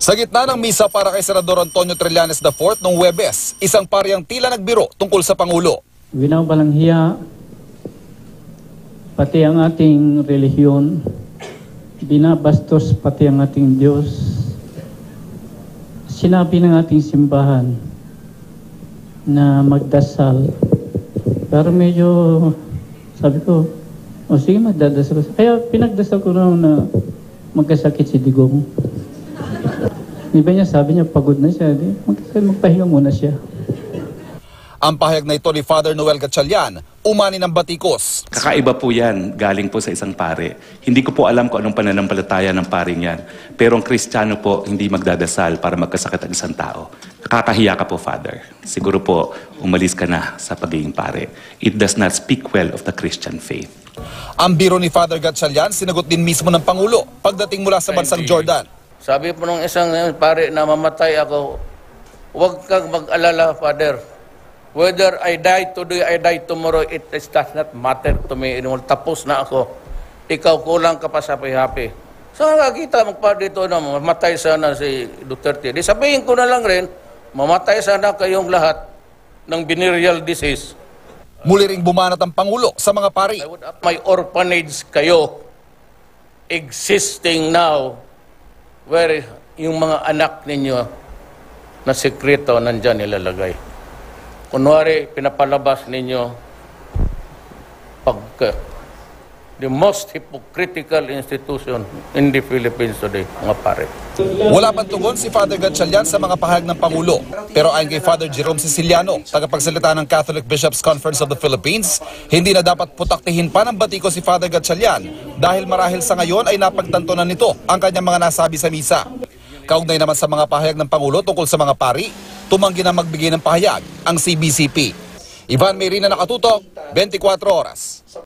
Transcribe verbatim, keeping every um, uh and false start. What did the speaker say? Sa gitna ng misa para kay Senador Antonio Trillanes the fourth noong Huwebes, isang paryang tila nagbiro tungkol sa Pangulo. Binabalanghiya pati ang ating relihiyon, binabastos pati ang ating Diyos. Sinabi ng ating simbahan na magdasal. Pero medyo sabi ko, o oh, sige magdadasal. Kaya pinagdasal ko raw na magkasakit si Digong. Di ba niya sabi niya, pagod na siya. Di, magpahinga muna siya. Ang pahayag na ito ni Father Noel Gatchalian, umani ng batikos. Kakaiba po yan, galing po sa isang pare. Hindi ko po alam kung anong pananampalataya ng paring yan. Pero ang Kristiyano po, hindi magdadasal para magkasakit ang isang tao. Kakahiya ka po, Father. Siguro po, umalis ka na sa pagiging pare. It does not speak well of the Christian faith. Ang biro ni Father Gatchalian, sinagot din mismo ng Pangulo pagdating mula sa bansang Jordan. Sabi po nung isang pare na mamatay ako, huwag kang mag-alala, Father. Whether I die today, I die tomorrow, it does not matter to me anymore. Tapos na ako. Ikaw kulang ka pa sa pihapi. So nakakita, magpa dito na mamatay sana si Duterte. Di sabihin ko na lang rin, mamatay sana kayong lahat ng venereal disease. Muli ring bumanat ang Pangulo sa mga pari. I would ask my orphanage kayo, existing now, where yung mga anak ninyo na sekreto nandyan nilalagay. Kunwari, pinapalabas ninyo pagka the most hypocritical institution in the Philippines today, mga pare. Wala pang tugon si Father Gatchalian sa mga pahayag ng Pangulo. Pero ayon kay Father Jerome Siciliano, tagapagsalita ng Catholic Bishops Conference of the Philippines, hindi na dapat putaktihin pa ng batiko si Father Gatchalian dahil marahil sa ngayon ay napagtantunan nito ang kanyang mga nasabi sa misa. Kaugnay naman sa mga pahayag ng Pangulo tungkol sa mga pari, tumanggi na magbigay ng pahayag ang C B C P. Ivan Mayrina, nakatutok, twenty-four Oras.